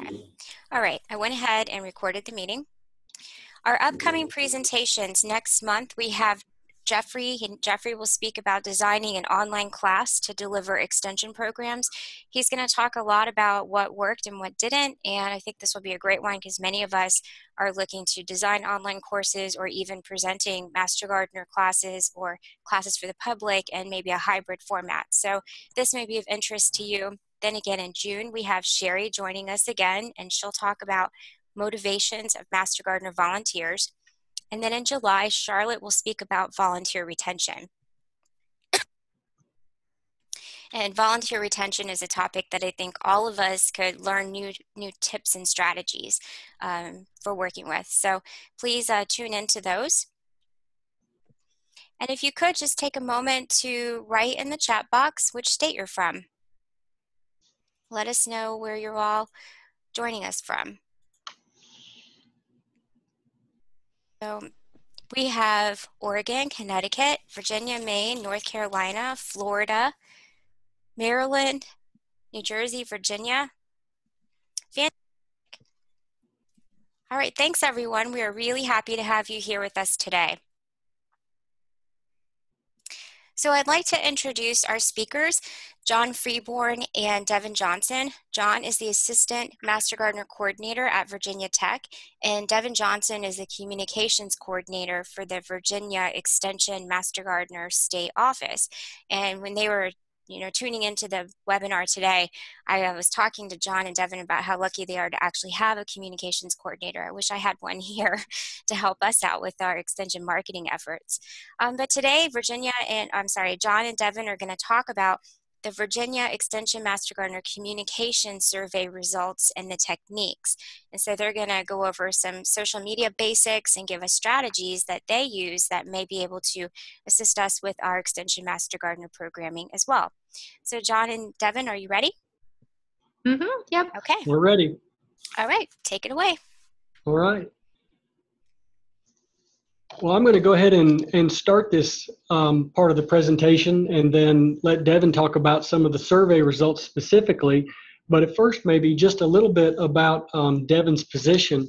Okay. All right, I went ahead and recorded the meeting. Our upcoming presentations next month, we have Jeffrey, and Jeffrey will speak about designing an online class to deliver extension programs. He's going to talk a lot about what worked and what didn't, and I think this will be a great one because many of us are looking to design online courses or even presenting Master Gardener classes or classes for the public and maybe a hybrid format. So this may be of interest to you. Then again in June, we have Sherry joining us again, and she'll talk about motivations of Master Gardener volunteers. And then in July, Charlotte will speak about volunteer retention. And volunteer retention is a topic that I think all of us could learn new tips and strategies for working with. So please tune into those. And if you could just take a moment to write in the chat box which state you're from. Let us know where you're all joining us from. So we have Oregon, Connecticut, Virginia, Maine, North Carolina, Florida, Maryland, New Jersey, Virginia. Fantastic. All right, thanks everyone. We are really happy to have you here with us today. So I'd like to introduce our speakers, John Freeborn and Devon Johnson. John is the Assistant Master Gardener Coordinator at Virginia Tech, and Devon Johnson is the Communications Coordinator for the Virginia Extension Master Gardener State Office. And when they were tuning into the webinar today, I was talking to John and Devon about how lucky they are to actually have a communications coordinator. I wish I had one here to help us out with our extension marketing efforts. But today, John and Devon are going to talk about the Virginia Extension Master Gardener Communication Survey results and the techniques. And so they're going to go over some social media basics and give us strategies that they use that may be able to assist us with our Extension Master Gardener programming as well. So John and Devon, are you ready? Mm-hmm, yep. Okay. We're ready. All right, take it away. All right. Well, I'm going to go ahead and start this part of the presentation and then let Devon talk about some of the survey results specifically. But at first, maybe just a little bit about Devon's position.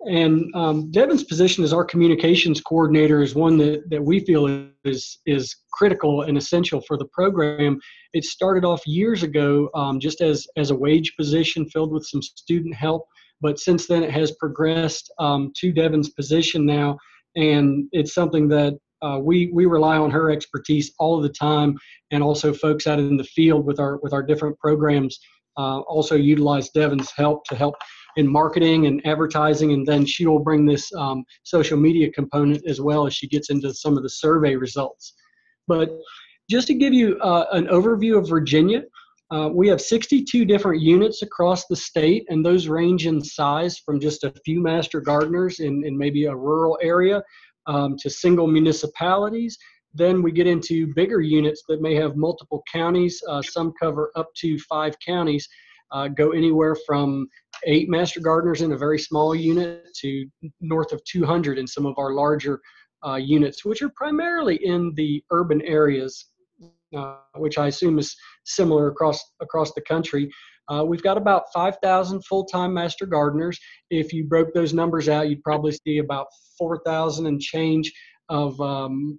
And Devon's position as our communications coordinator is one that we feel is critical and essential for the program. It started off years ago just as a wage position filled with some student help. But since then, it has progressed to Devon's position now, and it's something that we rely on her expertise all of the time, and also folks out in the field with our different programs also utilize Devon's help to help in marketing and advertising, and then she will bring this social media component as well as she gets into some of the survey results. But just to give you an overview of Virginia, we have 62 different units across the state, and those range in size from just a few master gardeners in maybe a rural area to single municipalities. Then we get into bigger units that may have multiple counties. Some cover up to 5 counties, go anywhere from 8 master gardeners in a very small unit to north of 200 in some of our larger units, which are primarily in the urban areas. Which I assume is similar across the country. We've got about 5,000 full-time master gardeners. If you broke those numbers out, you'd probably see about 4,000 and change of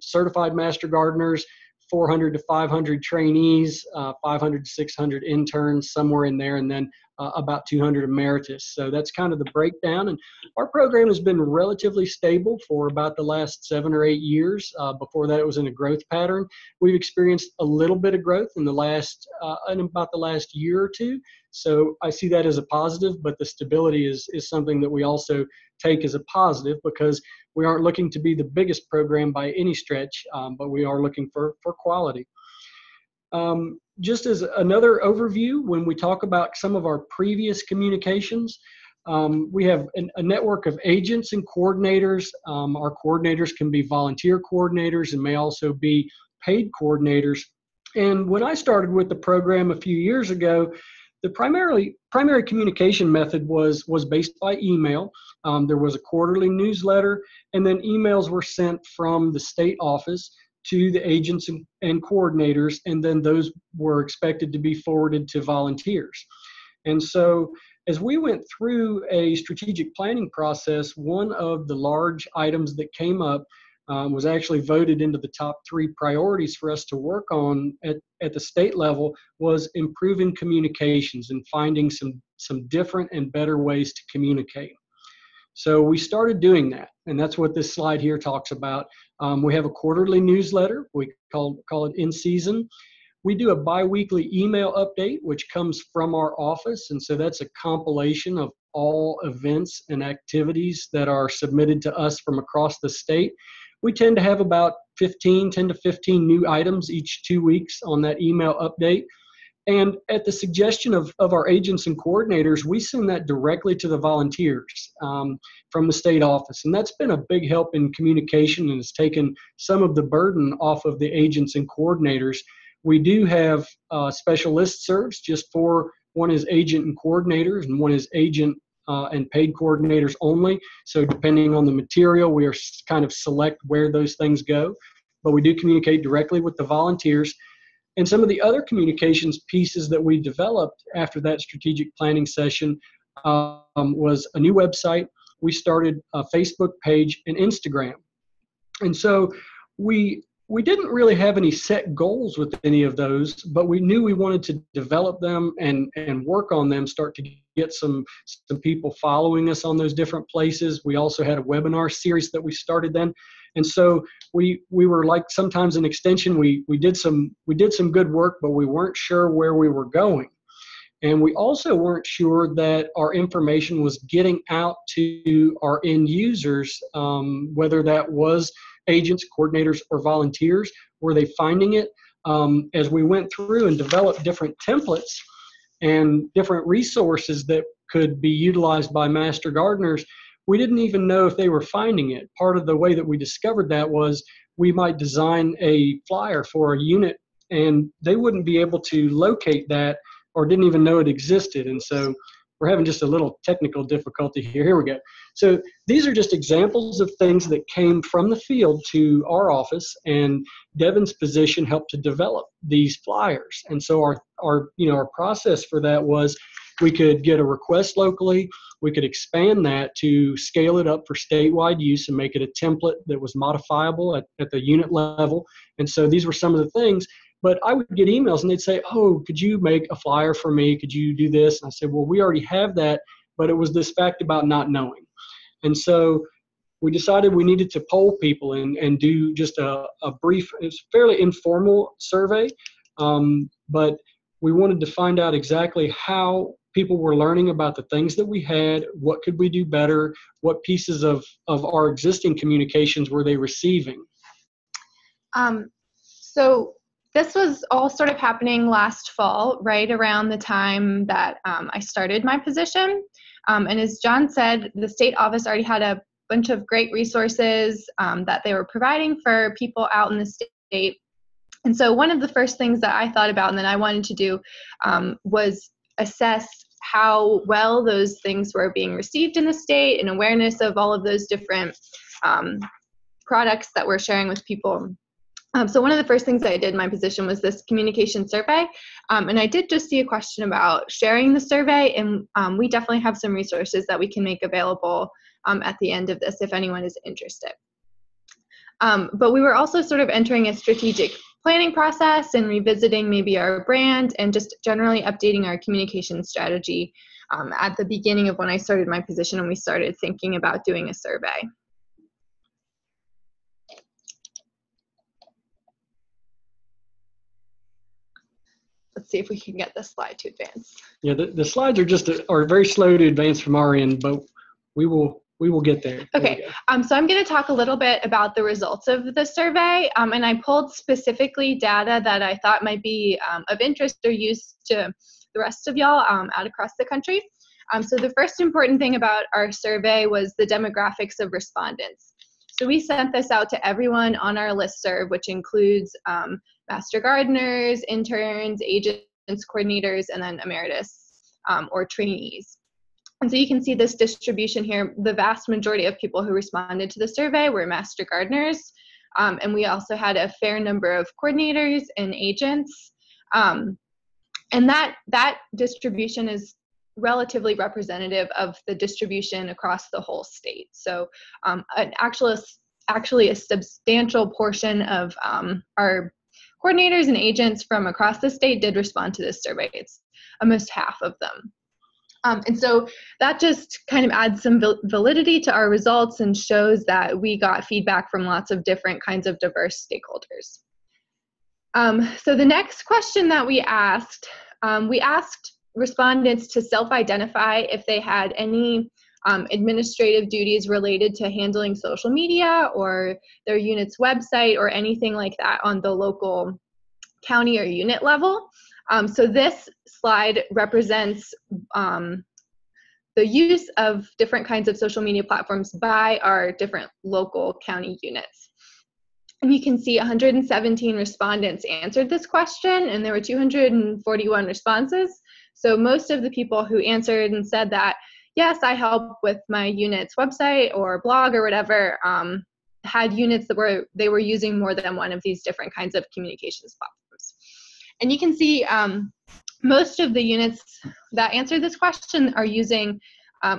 certified master gardeners, 400 to 500 trainees, 500 to 600 interns, somewhere in there, and then about 200 emeritus. So that's kind of the breakdown. And our program has been relatively stable for about the last 7 or 8 years. Before that, it was in a growth pattern. We've experienced a little bit of growth in about the last year or two. So I see that as a positive, but the stability is something that we also take as a positive because we aren't looking to be the biggest program by any stretch, but we are looking for quality. Just as another overview, when we talk about some of our previous communications, we have a network of agents and coordinators. Our coordinators can be volunteer coordinators and may also be paid coordinators. And when I started with the program a few years ago, the primary communication method was based by email. There was a quarterly newsletter, and then emails were sent from the state office to the agents and coordinators, and then those were expected to be forwarded to volunteers. And so as we went through a strategic planning process, one of the large items that came up was actually voted into the top 3 priorities for us to work on at the state level, was improving communications and finding some different and better ways to communicate. So we started doing that, and that's what this slide here talks about. We have a quarterly newsletter. We call it In Season. We do a bi-weekly email update, which comes from our office, and so that's a compilation of all events and activities that are submitted to us from across the state. We tend to have about 10 to 15 new items each 2 weeks on that email update. And at the suggestion of our agents and coordinators, we send that directly to the volunteers from the state office. And that's been a big help in communication and has taken some of the burden off of the agents and coordinators. We do have special listservs just for one is agent and coordinators and one is agent and paid coordinators only. So depending on the material, we are kind of select where those things go. But we do communicate directly with the volunteers. And some of the other communications pieces that we developed after that strategic planning session was a new website. We started a Facebook page and Instagram. And so we didn't really have any set goals with any of those, but we knew we wanted to develop them and work on them, start to get some people following us on those different places. We also had a webinar series that we started then. And so we were like sometimes an extension. We did some good work, but we weren't sure where we were going. And we also weren't sure that our information was getting out to our end users, whether that was agents, coordinators, or volunteers. Were they finding it? As we went through and developed different templates and different resources that could be utilized by Master Gardeners, we didn't even know if they were finding it. Part of the way that we discovered that was we might design a flyer for a unit and they wouldn't be able to locate that or didn't even know it existed. And so we're having just a little technical difficulty here. Here we go. So these are just examples of things that came from the field to our office, and Devon's position helped to develop these flyers. And so our process for that was we could get a request locally. We could expand that to scale it up for statewide use and make it a template that was modifiable at the unit level. And so these were some of the things. But I would get emails and they'd say, oh, could you make a flyer for me? Could you do this? And I said, well, we already have that. But it was this fact about not knowing. And so we decided we needed to poll people and do just a brief, it's fairly informal survey. But we wanted to find out exactly how people were learning about the things that we had, what could we do better, what pieces of our existing communications were they receiving. So this was all sort of happening last fall, right around the time that I started my position. And as John said, the state office already had a bunch of great resources that they were providing for people out in the state. And so one of the first things that I thought about and that I wanted to do was assess how well those things were being received in the state and awareness of all of those different products that we're sharing with people. So one of the first things I did in my position was this communication survey. And I did just see a question about sharing the survey, and we definitely have some resources that we can make available at the end of this if anyone is interested. But we were also sort of entering a strategic planning process and revisiting maybe our brand and just generally updating our communication strategy at the beginning of when I started my position and we started thinking about doing a survey. Let's see if we can get this slide to advance. Yeah, the slides are just are very slow to advance from our end, but we will get there. Okay, so I'm going to talk a little bit about the results of the survey, and I pulled specifically data that I thought might be of interest or use to the rest of y'all out across the country. So the first important thing about our survey was the demographics of respondents. So we sent this out to everyone on our listserv, which includes Master Gardeners, interns, agents, coordinators, and then emeritus or trainees. And so you can see this distribution here. The vast majority of people who responded to the survey were Master Gardeners. And we also had a fair number of coordinators and agents. And that distribution is relatively representative of the distribution across the whole state. So actually a substantial portion of our coordinators and agents from across the state did respond to this survey. It's almost half of them. And so that just kind of adds some validity to our results and shows that we got feedback from lots of different kinds of diverse stakeholders. So the next question that we asked respondents to self-identify if they had any administrative duties related to handling social media or their unit's website or anything like that on the local county or unit level. So this slide represents the use of different kinds of social media platforms by our different local county units. And you can see 117 respondents answered this question, and there were 241 responses. So most of the people who answered and said that, yes, I help with my unit's website or blog or whatever, had units that they were using more than one of these different kinds of communications platforms. And you can see most of the units that answered this question are using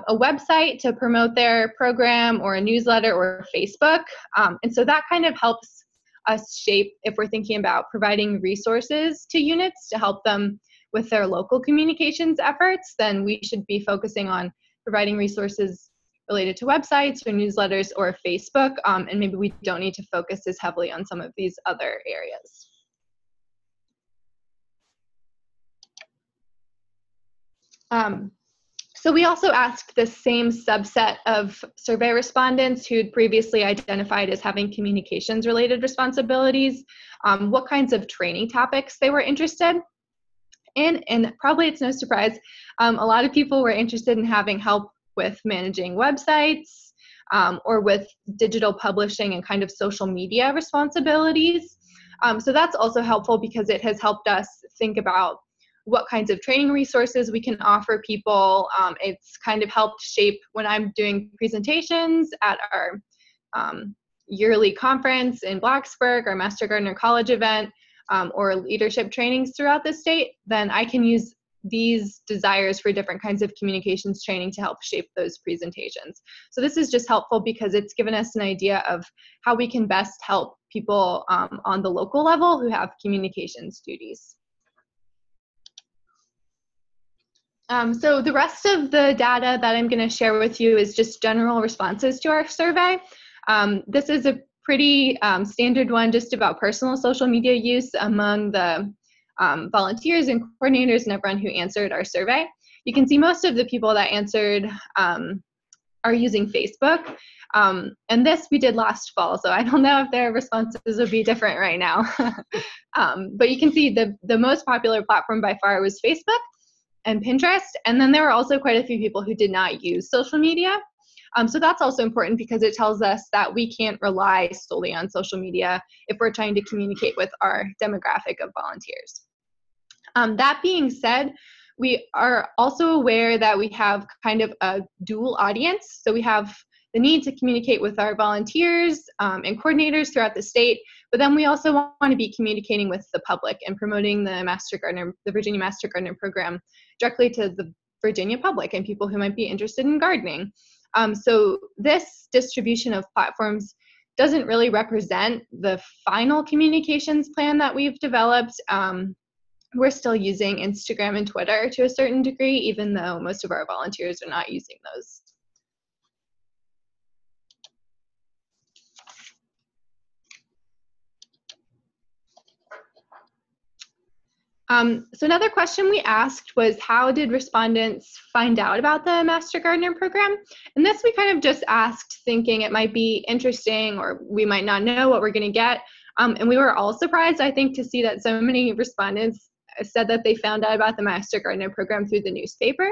a website to promote their program or a newsletter or Facebook. And so that kind of helps us shape if we're thinking about providing resources to units to help them with their local communications efforts, then we should be focusing on providing resources related to websites or newsletters or Facebook, and maybe we don't need to focus as heavily on some of these other areas. So we also asked the same subset of survey respondents who'd previously identified as having communications-related responsibilities, what kinds of training topics they were interested in. And probably it's no surprise, a lot of people were interested in having help with managing websites or with digital publishing and kind of social media responsibilities. So that's also helpful because it has helped us think about what kinds of training resources we can offer people. It's kind of helped shape when I'm doing presentations at our yearly conference in Blacksburg, our Master Gardener College event, or leadership trainings throughout the state, then I can use these desires for different kinds of communications training to help shape those presentations. So this is just helpful because it's given us an idea of how we can best help people on the local level who have communications duties. So the rest of the data that I'm going to share with you is just general responses to our survey. This is a pretty standard one just about personal social media use among the volunteers and coordinators and everyone who answered our survey. You can see most of the people that answered are using Facebook. And this we did last fall, so I don't know if their responses would be different right now. But you can see the most popular platform by far was Facebook and Pinterest. And then there were also quite a few people who did not use social media. So that's also important because it tells us that we can't rely solely on social media if we're trying to communicate with our demographic of volunteers. That being said, we are also aware that we have kind of a dual audience. So we have the need to communicate with our volunteers and coordinators throughout the state, but then we also want to be communicating with the public and promoting the Master Gardener, the Virginia Master Gardener program directly to the Virginia public and people who might be interested in gardening. So this distribution of platforms doesn't really represent the final communications plan that we've developed. We're still using Instagram and Twitter to a certain degree, even though most of our volunteers are not using those. So another question we asked was, how did respondents find out about the Master Gardener program? And this we kind of just asked thinking it might be interesting or we might not know what we're going to get. And we were all surprised, I think, to see that so many respondents said that they found out about the Master Gardener program through the newspaper.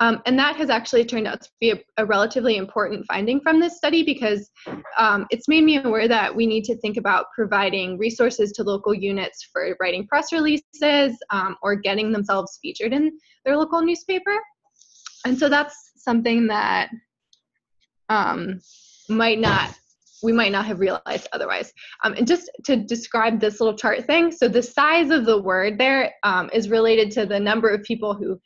And that has actually turned out to be a relatively important finding from this study because it's made me aware that we need to think about providing resources to local units for writing press releases or getting themselves featured in their local newspaper. And so that's something that we might not have realized otherwise. And just to describe this little chart thing, so the size of the word there is related to the number of people who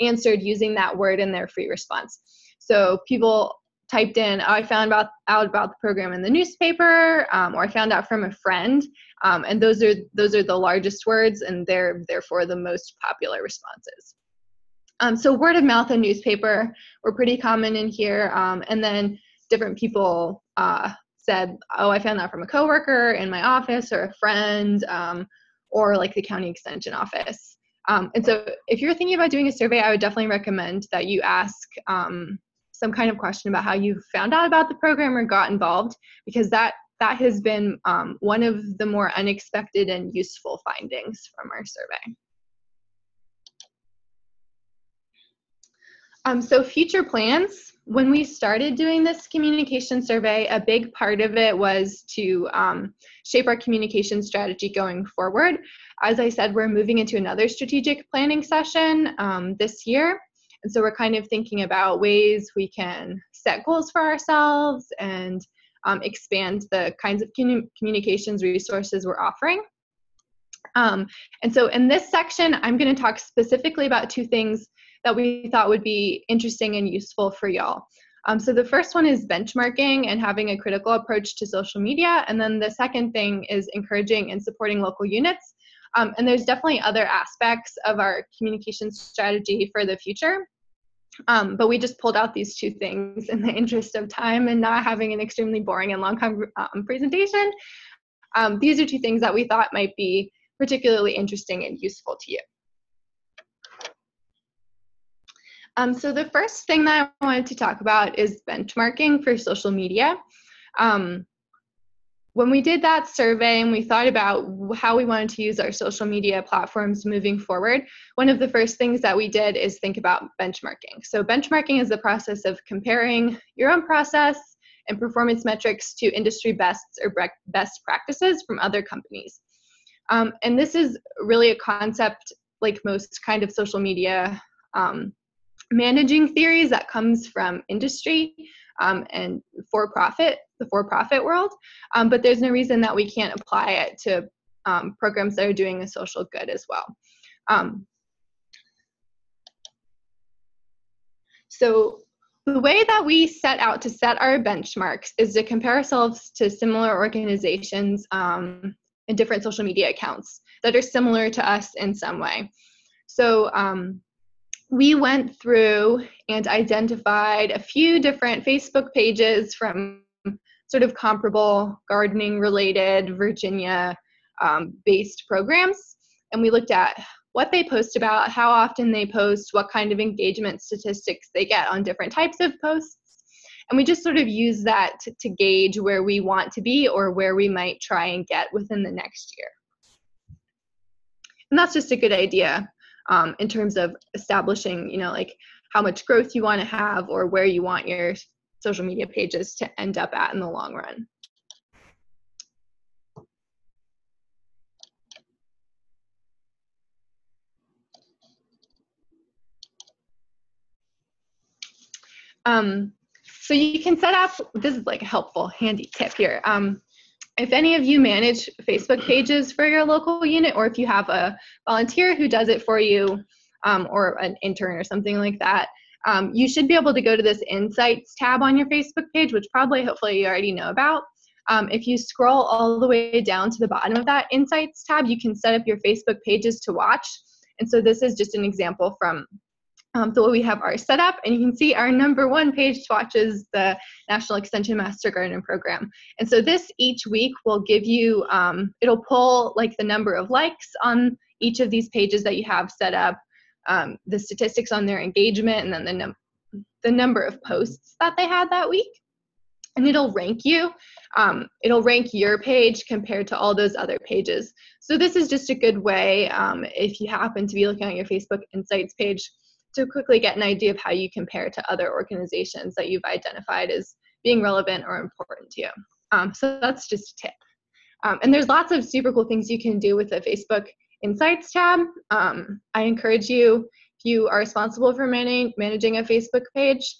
answered using that word in their free response. So people typed in, oh, I found out about the program in the newspaper, or I found out from a friend, and those are the largest words, and they're therefore the most popular responses. So word of mouth and newspaper were pretty common in here, and then different people said, oh, I found that from a coworker in my office, or a friend, or like the county extension office. And so if you're thinking about doing a survey, I would definitely recommend that you ask some kind of question about how you found out about the program or got involved, because that has been one of the more unexpected and useful findings from our survey. So future plans. When we started doing this communication survey, a big part of it was to shape our communication strategy going forward. As I said, we're moving into another strategic planning session this year. And so we're kind of thinking about ways we can set goals for ourselves and expand the kinds of communications resources we're offering. And so in this section, I'm going to talk specifically about two things that we thought would be interesting and useful for y'all. So the first one is benchmarking and having a critical approach to social media. And then the second thing is encouraging and supporting local units. And there's definitely other aspects of our communication strategy for the future. But we just pulled out these two things in the interest of time and not having an extremely boring and long presentation. These are two things that we thought might be particularly interesting and useful to you. So the first thing that I wanted to talk about is benchmarking for social media. When we did that survey and we thought about how we wanted to use our social media platforms moving forward, one of the first things that we did is think about benchmarking. So benchmarking is the process of comparing your own process and performance metrics to industry bests or best practices from other companies. And this is really a concept, like most kind of social media managing theories, that comes from industry and the for-profit world, but there's no reason that we can't apply it to programs that are doing a social good as well. So the way that we set out to set our benchmarks is to compare ourselves to similar organizations and different social media accounts that are similar to us in some way. So we went through and identified a few different Facebook pages from sort of comparable gardening-related Virginia-based programs, and we looked at what they post about, how often they post, what kind of engagement statistics they get on different types of posts, and we just sort of use that to gauge where we want to be or where we might try and get within the next year. And that's just a good idea. In terms of establishing, you know, like how much growth you want to have or where you want your social media pages to end up at in the long run. So you can set up, this is like a helpful, handy tip here. If any of you manage Facebook pages for your local unit, or if you have a volunteer who does it for you, or an intern or something like that, you should be able to go to this Insights tab on your Facebook page, which probably hopefully you already know about. If you scroll all the way down to the bottom of that Insights tab, you can set up your Facebook pages to watch. And so this is just an example from the way we have our setup, and you can see our #1 page watches the National Extension Master Gardener program. And so this each week will give you, it'll pull like the number of likes on each of these pages that you have set up, the statistics on their engagement, and then the number of posts that they had that week. And it'll rank you. It'll rank your page compared to all those other pages. So this is just a good way, if you happen to be looking at your Facebook Insights page, to quickly get an idea of how you compare to other organizations that you've identified as being relevant or important to you. So that's just a tip. And there's lots of super cool things you can do with the Facebook Insights tab. I encourage you, if you are responsible for managing a Facebook page,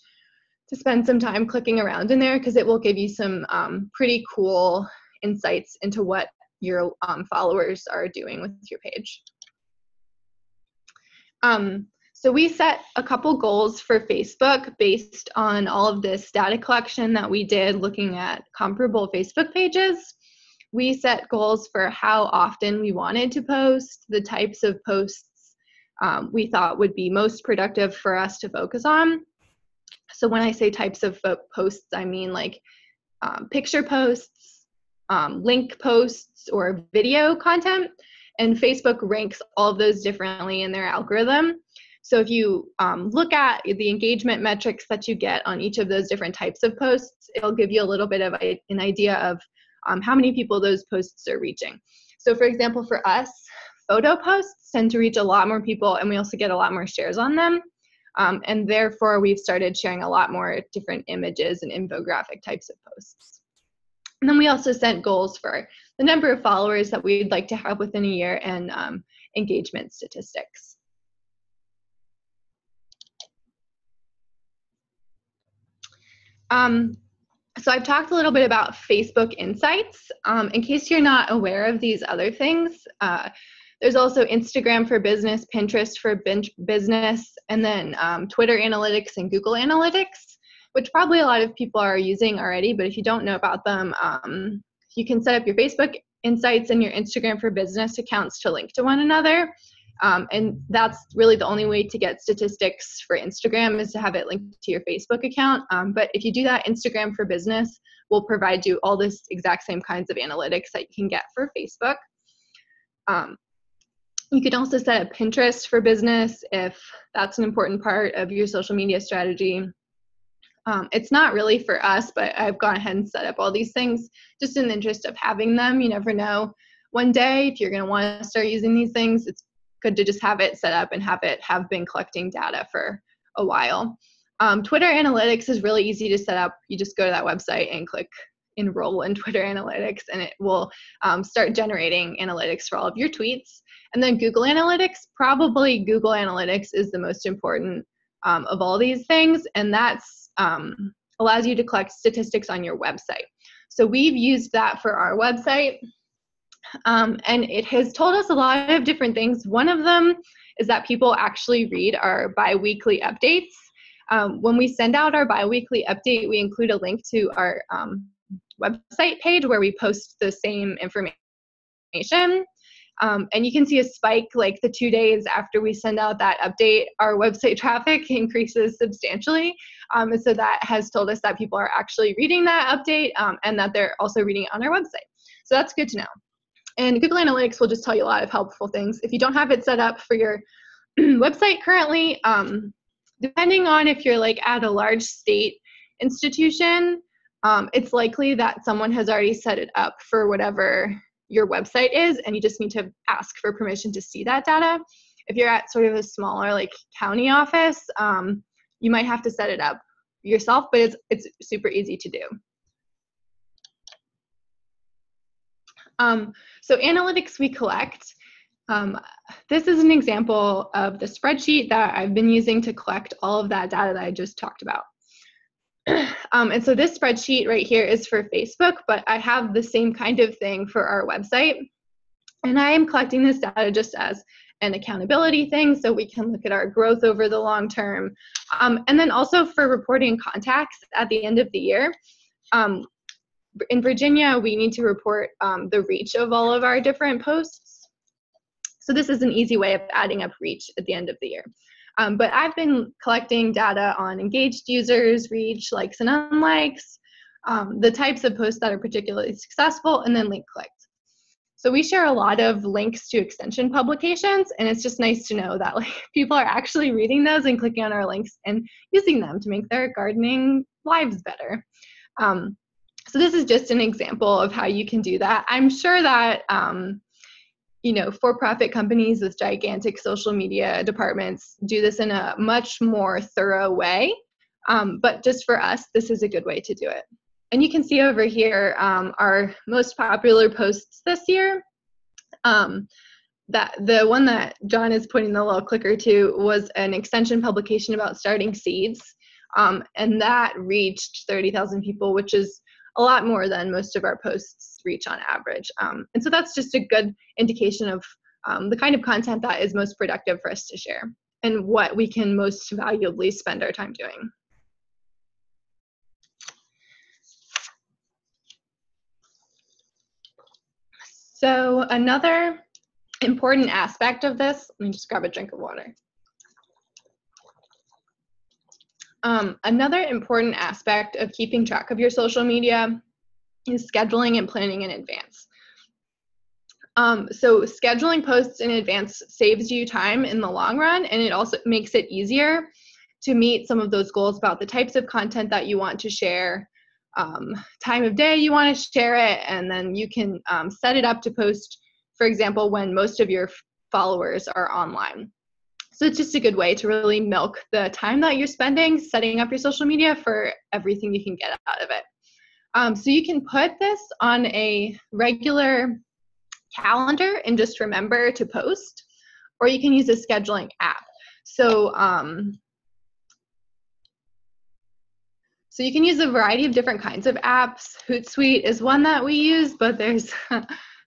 to spend some time clicking around in there, because it will give you some pretty cool insights into what your followers are doing with your page. So we set a couple goals for Facebook based on all of this data collection that we did looking at comparable Facebook pages. We set goals for how often we wanted to post, the types of posts we thought would be most productive for us to focus on. So when I say types of posts, I mean like picture posts, link posts, or video content. And Facebook ranks all of those differently in their algorithm. So if you look at the engagement metrics that you get on each of those different types of posts, it'll give you a little bit of an idea of how many people those posts are reaching. So for example, for us, photo posts tend to reach a lot more people, and we also get a lot more shares on them. And therefore, we've started sharing a lot more different images and infographic types of posts. And then we also set goals for the number of followers that we'd like to have within a year and engagement statistics. So I've talked a little bit about Facebook Insights. In case you're not aware of these other things, there's also Instagram for Business, Pinterest for Business, and then Twitter Analytics and Google Analytics, which probably a lot of people are using already, but if you don't know about them, you can set up your Facebook Insights and your Instagram for Business accounts to link to one another. And that's really the only way to get statistics for Instagram is to have it linked to your Facebook account. But if you do that, Instagram for Business will provide you all this exact same kinds of analytics that you can get for Facebook. You can also set up Pinterest for Business if that's an important part of your social media strategy. It's not really for us, but I've gone ahead and set up all these things just in the interest of having them. You never know one day if you're going to want to start using these things. It's good to just have it set up and have been collecting data for a while. Twitter Analytics is really easy to set up. You just go to that website and click enroll in Twitter Analytics, and it will start generating analytics for all of your tweets. And then Google Analytics, probably Google Analytics is the most important of all these things, and that's allows you to collect statistics on your website. So we've used that for our website. And it has told us a lot of different things. One of them is that people actually read our bi-weekly updates. When we send out our bi-weekly update, we include a link to our website page where we post the same information. And you can see a spike like the 2 days after we send out that update, our website traffic increases substantially. And so that has told us that people are actually reading that update and that they're also reading it on our website. So that's good to know. And Google Analytics will just tell you a lot of helpful things. If you don't have it set up for your website currently, depending on if you're like at a large state institution, it's likely that someone has already set it up for whatever your website is, and you just need to ask for permission to see that data. If you're at sort of a smaller like county office, you might have to set it up yourself, but it's super easy to do. So analytics we collect. This is an example of the spreadsheet that I've been using to collect all of that data that I just talked about. And so this spreadsheet right here is for Facebook, but I have the same kind of thing for our website. And I am collecting this data just as an accountability thing so we can look at our growth over the long term. And then also for reporting contacts at the end of the year. In Virginia, we need to report the reach of all of our different posts. So this is an easy way of adding up reach at the end of the year. But I've been collecting data on engaged users, reach, likes and unlikes, the types of posts that are particularly successful, and then link clicks. So we share a lot of links to extension publications, and it's just nice to know that like people are actually reading those and clicking on our links and using them to make their gardening lives better. So this is just an example of how you can do that. I'm sure that, you know, for-profit companies with gigantic social media departments do this in a much more thorough way. But just for us, this is a good way to do it. And you can see over here our most popular posts this year. The one that John is putting the little clicker to was an extension publication about starting seeds. And that reached 30,000 people, which is a lot more than most of our posts reach on average. And so that's just a good indication of the kind of content that is most productive for us to share. and what we can most valuably spend our time doing. So another important aspect of this, let me just grab a drink of water. Another important aspect of keeping track of your social media is scheduling and planning in advance. So scheduling posts in advance saves you time in the long run, and it also makes it easier to meet some of those goals about the types of content that you want to share, time of day you want to share it, and then you can set it up to post, for example, when most of your followers are online. So it's just a good way to really milk the time that you're spending setting up your social media for everything you can get out of it. So you can put this on a regular calendar and just remember to post, or you can use a scheduling app. So, so you can use a variety of different kinds of apps. Hootsuite is one that we use, but there's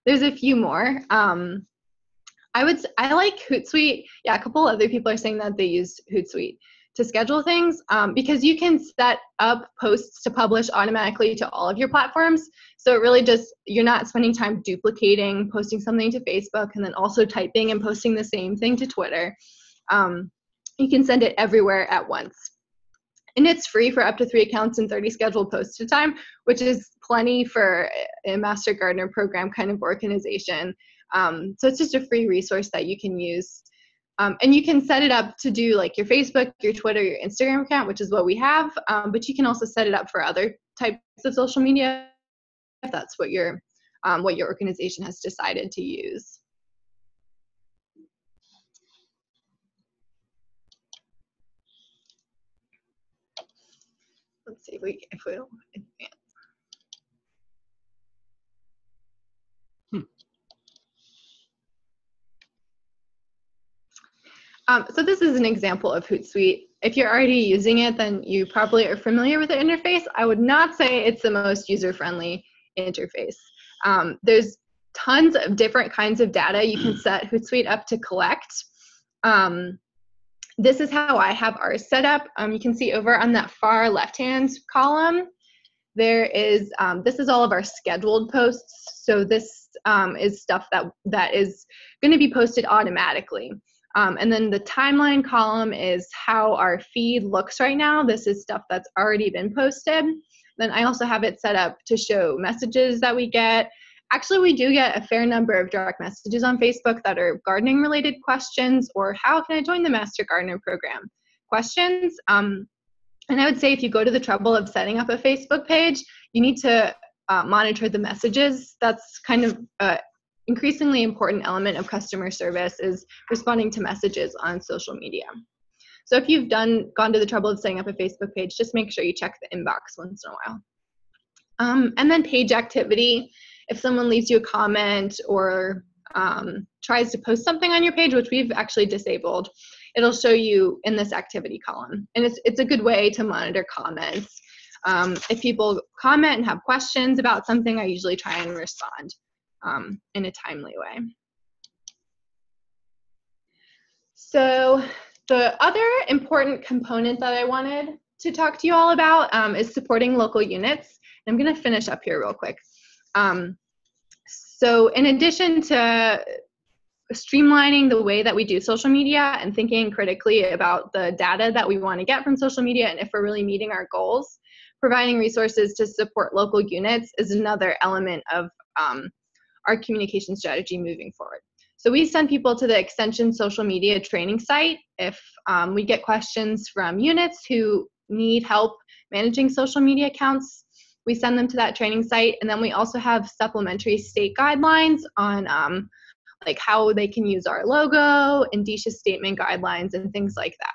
there's a few more. I like Hootsuite. Yeah, a couple other people are saying that they use Hootsuite to schedule things, because you can set up posts to publish automatically to all of your platforms. So it really just, you're not spending time duplicating, posting something to Facebook and then also typing and posting the same thing to Twitter. You can send it everywhere at once. And it's free for up to 3 accounts and 30 scheduled posts at a time, which is plenty for a Master Gardener program kind of organization. So it's just a free resource that you can use. And you can set it up to do like your Facebook, your Twitter, your Instagram account, which is what we have, but you can also set it up for other types of social media if that's what your organization has decided to use. Let's see if we'll advance. So this is an example of Hootsuite. If you're already using it, then you probably are familiar with the interface. I would not say it's the most user-friendly interface. There's tons of different kinds of data you can set Hootsuite up to collect. This is how I have ours set up. You can see over on that far left-hand column, there is, this is all of our scheduled posts. So this is stuff that is gonna be posted automatically. And then the timeline column is how our feed looks right now. This is stuff that's already been posted. Then I also have it set up to show messages that we get. Actually, we do get a fair number of direct messages on Facebook that are gardening related questions or how can I join the Master Gardener program questions. And I would say if you go to the trouble of setting up a Facebook page, you need to monitor the messages. That's kind of increasingly important element of customer service is responding to messages on social media. So if you've gone to the trouble of setting up a Facebook page, just make sure you check the inbox once in a while. And then page activity. If someone leaves you a comment or tries to post something on your page, which we've actually disabled, it'll show you in this activity column. And it's a good way to monitor comments. If people comment and have questions about something, I usually try and respond in a timely way. So the other important component that I wanted to talk to you all about is supporting local units. And I'm going to finish up here real quick. So in addition to streamlining the way that we do social media and thinking critically about the data that we want to get from social media and if we're really meeting our goals, providing resources to support local units is another element of our communication strategy moving forward. So we send people to the Extension social media training site if we get questions from units who need help managing social media accounts. We send them to that training site, and then we also have supplementary state guidelines on like how they can use our logo, indicia statement guidelines, and things like that.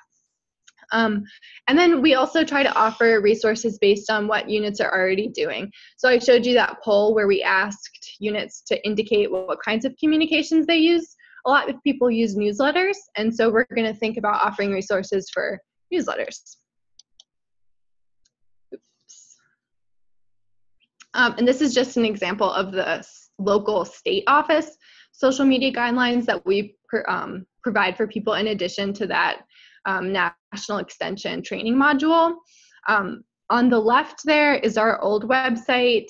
And then we also try to offer resources based on what units are already doing. So I showed you that poll where we asked units to indicate what kinds of communications they use. A lot of people use newsletters, and so we're going to think about offering resources for newsletters. Oops. And this is just an example of the local state office social media guidelines that we provide for people in addition to that National Extension training module. On the left there is our old website.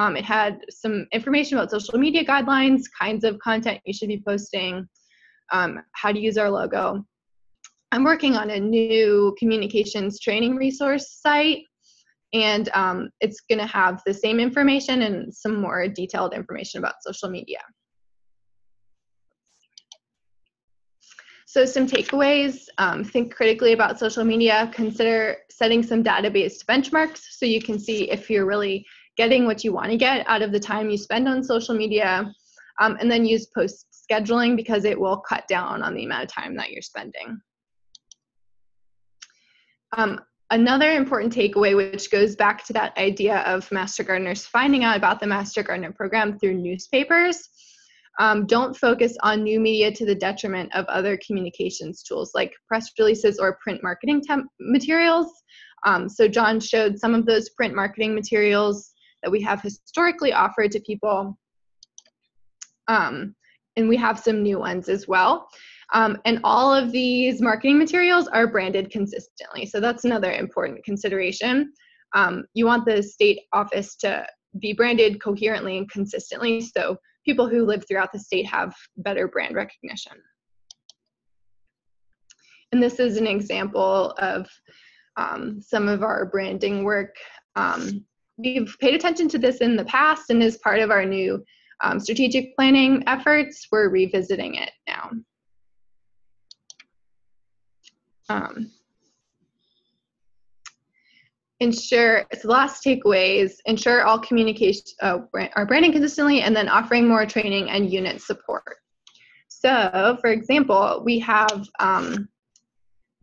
It had some information about social media guidelines, kinds of content you should be posting, how to use our logo. I'm working on a new communications training resource site, and it's going to have the same information and some more detailed information about social media. So some takeaways, think critically about social media, consider setting some database benchmarks so you can see if you're really getting what you want to get out of the time you spend on social media, and then use post scheduling because it will cut down on the amount of time that you're spending. Another important takeaway, which goes back to that idea of Master Gardeners finding out about the Master Gardener program through newspapers, don't focus on new media to the detriment of other communications tools like press releases or print marketing materials. So John showed some of those print marketing materials that we have historically offered to people, and we have some new ones as well. And all of these marketing materials are branded consistently. So that's another important consideration. You want the state office to be branded coherently and consistently so people who live throughout the state have better brand recognition. And this is an example of some of our branding work. We've paid attention to this in the past, and as part of our new strategic planning efforts, we're revisiting it now. So the last takeaway is ensure all communications are branding consistently, and then offering more training and unit support. So for example, we have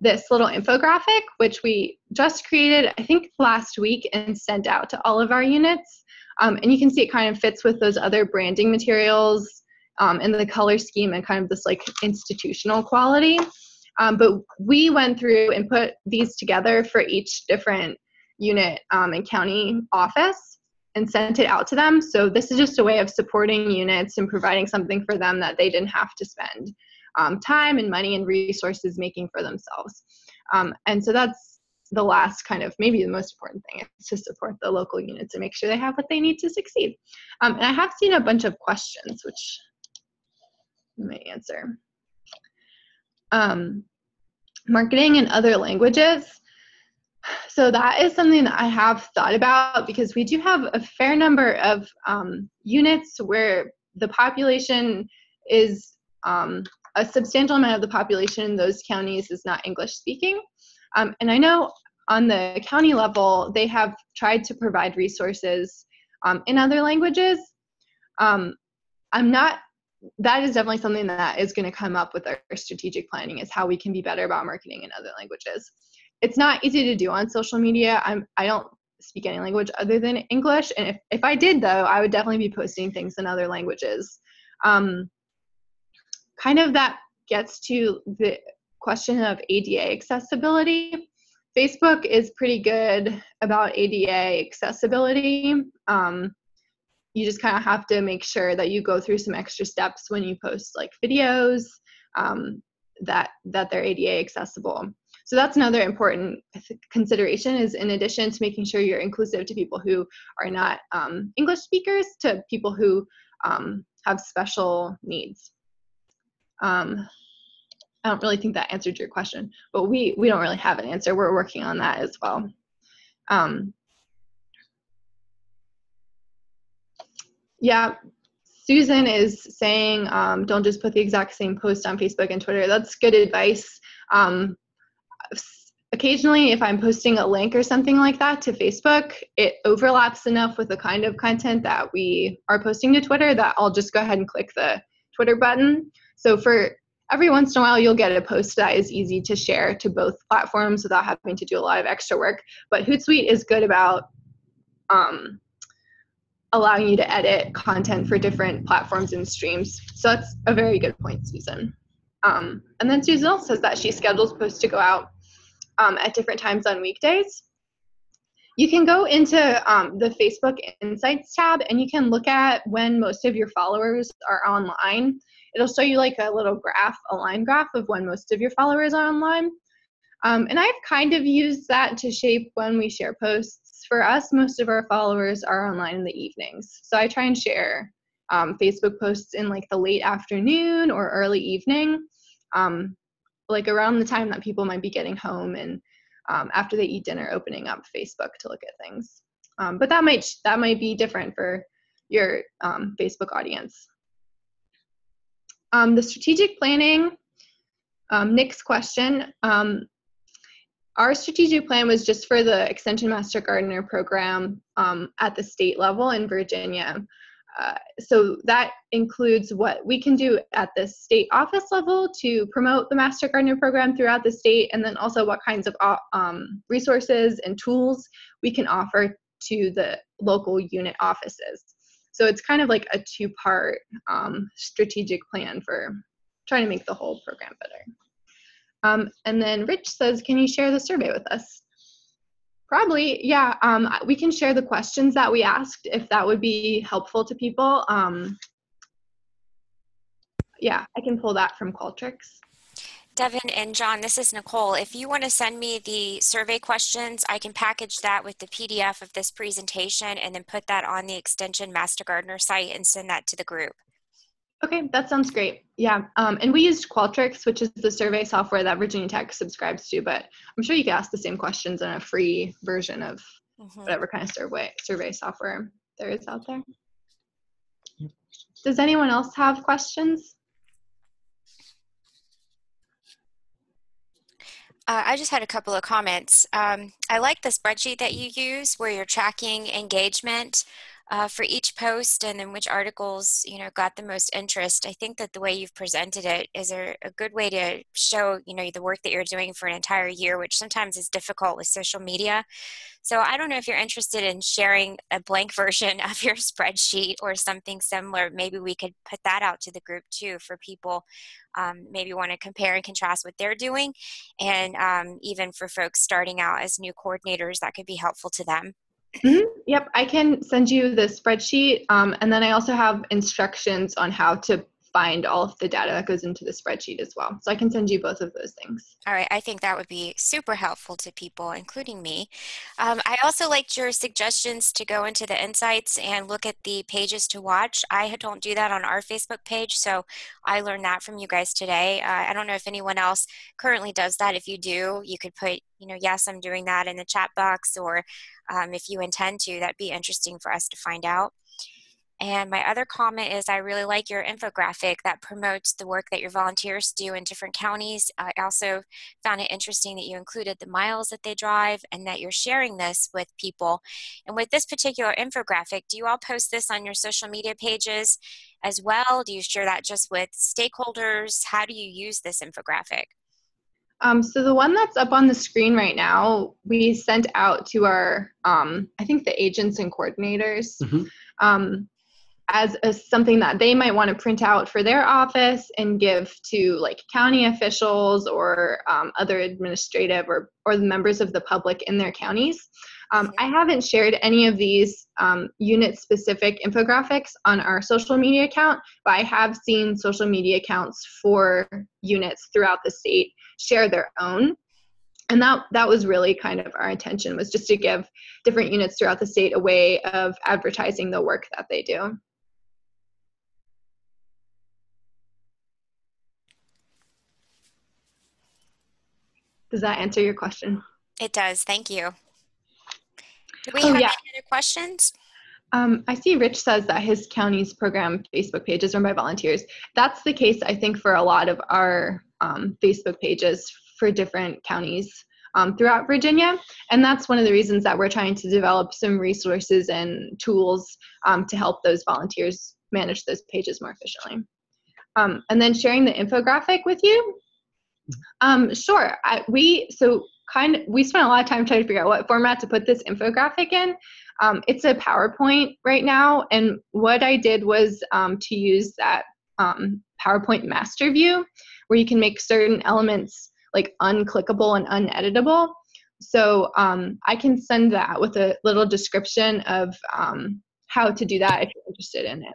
this little infographic, which we just created, I think last week, and sent out to all of our units. And you can see it kind of fits with those other branding materials and the color scheme and kind of this like institutional quality. But we went through and put these together for each different unit and county office and sent it out to them. So this is just a way of supporting units and providing something for them that they didn't have to spend time and money and resources making for themselves. And so that's the last kind of maybe the most important thing is to support the local units and make sure they have what they need to succeed. And I have seen a bunch of questions, which I may answer. Marketing in other languages. So that is something that I have thought about because we do have a fair number of units where the population is a substantial amount of the population in those counties is not English speaking. And I know on the county level, they have tried to provide resources in other languages. That is definitely something that is going to come up with our strategic planning, is how we can be better about marketing in other languages. It's not easy to do on social media. I don't speak any language other than English. And if I did, though, I would definitely be posting things in other languages. Kind of that gets to the question of ADA accessibility. Facebook is pretty good about ADA accessibility. You just kind of have to make sure that you go through some extra steps when you post like videos that they're ADA accessible. So that's another important consideration, is in addition to making sure you're inclusive to people who are not English speakers, to people who have special needs. I don't really think that answered your question, but we don't really have an answer. We're working on that as well. Yeah, Susan is saying don't just put the exact same post on Facebook and Twitter. That's good advice. Occasionally, if I'm posting a link or something like that to Facebook, it overlaps enough with the kind of content that we are posting to Twitter that I'll just go ahead and click the Twitter button. So for every once in a while, you'll get a post that is easy to share to both platforms without having to do a lot of extra work. But Hootsuite is good about allowing you to edit content for different platforms and streams. So that's a very good point, Susan. And then Susan also says that she schedules posts to go out at different times on weekdays. You can go into the Facebook Insights tab and you can look at when most of your followers are online. It'll show you like a little graph, a line graph of when most of your followers are online. And I've kind of used that to shape when we share posts. For us, most of our followers are online in the evenings. So I try and share Facebook posts in like the late afternoon or early evening, like around the time that people might be getting home and after they eat dinner, opening up Facebook to look at things. But that might be different for your Facebook audience. The strategic planning, Nick's question. Our strategic plan was just for the Extension Master Gardener program at the state level in Virginia. So that includes what we can do at the state office level to promote the Master Gardener program throughout the state, and then also what kinds of resources and tools we can offer to the local unit offices. So it's kind of like a two-part strategic plan for trying to make the whole program better. And then Rich says, can you share the survey with us? Probably, yeah. We can share the questions that we asked if that would be helpful to people. Yeah, I can pull that from Qualtrics. Devon and John, this is Nicole. If you want to send me the survey questions, I can package that with the PDF of this presentation and then put that on the Extension Master Gardener site and send that to the group. Okay, that sounds great. Yeah, and we used Qualtrics, which is the survey software that Virginia Tech subscribes to, but I'm sure you can ask the same questions in a free version of whatever kind of survey software there is out there. Does anyone else have questions? I just had a couple of comments. I like the spreadsheet that you use where you're tracking engagement for each post and then which articles, you know, got the most interest. I think that the way you've presented it is a good way to show, you know, the work that you're doing for an entire year, which sometimes is difficult with social media. So I don't know if you're interested in sharing a blank version of your spreadsheet or something similar. Maybe we could put that out to the group too for people maybe want to compare and contrast what they're doing. And even for folks starting out as new coordinators, that could be helpful to them. Mm-hmm. Yep, I can send you the spreadsheet, and then I also have instructions on how to find all of the data that goes into the spreadsheet as well. So I can send you both of those things. All right, I think that would be super helpful to people, including me. I also liked your suggestions to go into the insights and look at the pages to watch. I don't do that on our Facebook page, so I learned that from you guys today. I don't know if anyone else currently does that. If you do, you could put, you know, yes, I'm doing that in the chat box, or if you intend to, that'd be interesting for us to find out. And my other comment is I really like your infographic that promotes the work that your volunteers do in different counties. I also found it interesting that you included the miles that they drive and that you're sharing this with people. And with this particular infographic, do you all post this on your social media pages as well? Do you share that just with stakeholders? How do you use this infographic? So the one that's up on the screen right now, we sent out to our, I think the agents and coordinators. Mm-hmm. As something that they might want to print out for their office and give to like county officials or other administrative or the members of the public in their counties. I haven't shared any of these unit-specific infographics on our social media account, but I have seen social media accounts for units throughout the state share their own. And that was really kind of our intention, was just to give different units throughout the state a way of advertising the work that they do. Does that answer your question? It does. Thank you. Do we have any other questions? I see Rich says that his county's program Facebook page is run by volunteers. That's the case, I think, for a lot of our Facebook pages for different counties throughout Virginia. And that's one of the reasons that we're trying to develop some resources and tools to help those volunteers manage those pages more efficiently. And then sharing the infographic with you. Sure, we spent a lot of time trying to figure out what format to put this infographic in. It's a PowerPoint right now, and what I did was to use that PowerPoint master view where you can make certain elements like unclickable and uneditable. So I can send that with a little description of how to do that if you're interested in it.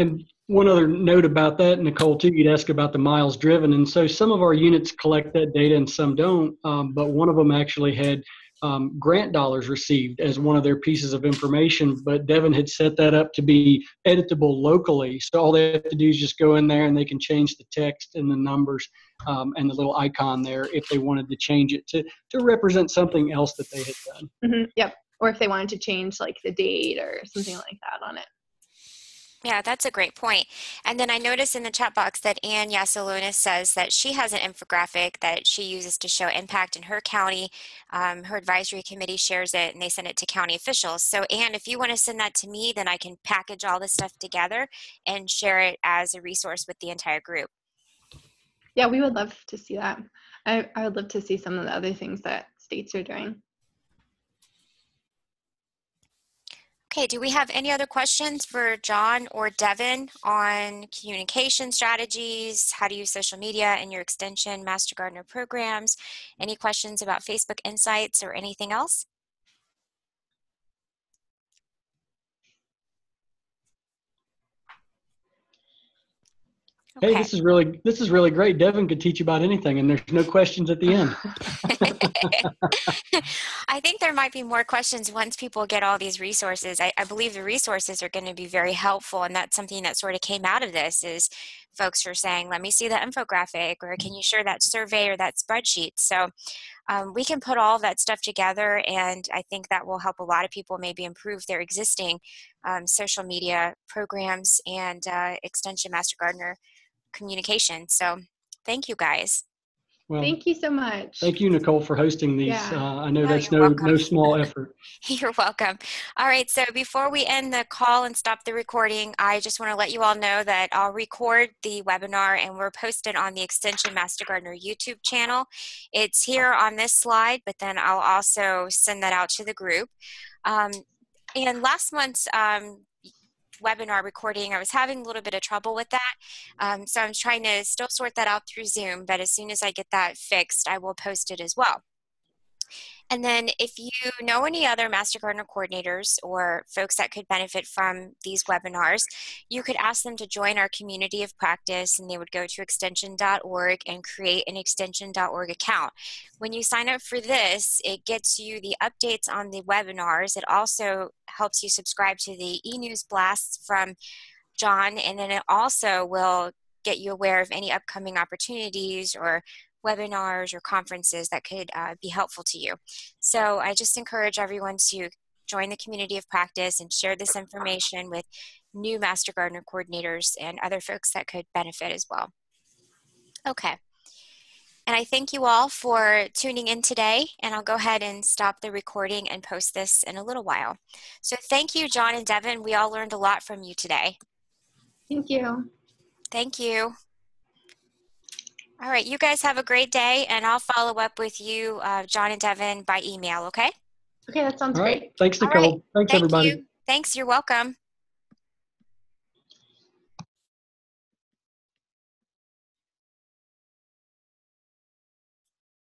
And One other note about that, Nicole, too, you'd ask about the miles driven. And so some of our units collect that data and some don't, but one of them actually had grant dollars received as one of their pieces of information. But Devon had set that up to be editable locally. So all they have to do is just go in there and they can change the text and the numbers and the little icon there if they wanted to change it to represent something else that they had done. Mm-hmm. Yep. Or if they wanted to change like the date or something like that on it. Yeah, that's a great point. And then I noticed in the chat box that Ann Yassalunas says that she has an infographic that she uses to show impact in her county. Her advisory committee shares it and they send it to county officials. So Ann, if you want to send that to me, then I can package all this stuff together and share it as a resource with the entire group. Yeah, we would love to see that. I would love to see some of the other things that states are doing. Okay, do we have any other questions for John or Devon on communication strategies? How to use social media in your Extension Master Gardener programs? Any questions about Facebook Insights or anything else? Okay. Hey, this is really great. Devon could teach you about anything, and there's no questions at the end. I think there might be more questions once people get all these resources. I believe the resources are going to be very helpful, and that's something that sort of came out of this is folks are saying, let me see the infographic, or can you share that survey or that spreadsheet? So we can put all of that stuff together, and I think that will help a lot of people maybe improve their existing social media programs and Extension Master Gardener communication. So thank you guys. Well, thank you so much. Thank you, Nicole, for hosting these. Yeah. I know that's no small effort. You're welcome. All right. So before we end the call and stop the recording, I just want to let you all know that I'll record the webinar and we're posted on the Extension Master Gardener YouTube channel. It's here on this slide, but then I'll also send that out to the group. And last month's webinar recording, I was having a little bit of trouble with that. So I'm trying to still sort that out through Zoom, but as soon as I get that fixed, I will post it as well. And then if you know any other Master Gardener coordinators or folks that could benefit from these webinars, you could ask them to join our community of practice, and they would go to extension.org and create an extension.org account. When you sign up for this, it gets you the updates on the webinars. It also helps you subscribe to the e-news blasts from John, and then it also will get you aware of any upcoming opportunities or webinars or conferences that could be helpful to you. So I just encourage everyone to join the community of practice and share this information with new Master Gardener coordinators and other folks that could benefit as well. Okay. And I thank you all for tuning in today, and I'll go ahead and stop the recording and post this in a little while. So thank you, John and Devon. We all learned a lot from you today. Thank you. Thank you. All right, you guys have a great day, and I'll follow up with you, John and Devon, by email, okay? Okay, that sounds great. Thanks, Nicole. Right. Thanks, everybody. Thanks, you're welcome.